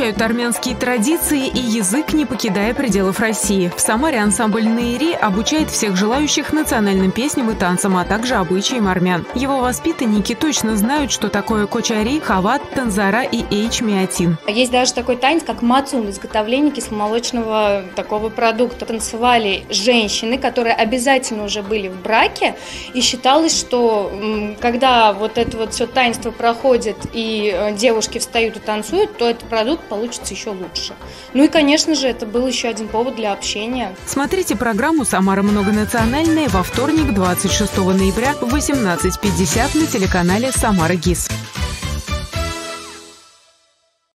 изучают армянские традиции и язык, не покидая пределов России. В Самаре ансамбль «Нейри» обучает всех желающих национальным песням и танцам, а также обычаям армян. Его воспитанники точно знают, что такое кочари, хават, танзара и эйчмиатин. Есть даже такой танец, как мацун, изготовление кисломолочного такого продукта. Танцевали женщины, которые обязательно уже были в браке, и считалось, что когда вот это вот все таинство проходит и девушки встают и танцуют, то этот продукт получится еще лучше. Ну и, конечно же, это был еще один повод для общения. Смотрите программу «Самара многонациональная» во вторник, 26 ноября в 18:50 на телеканале «Самара ГИС».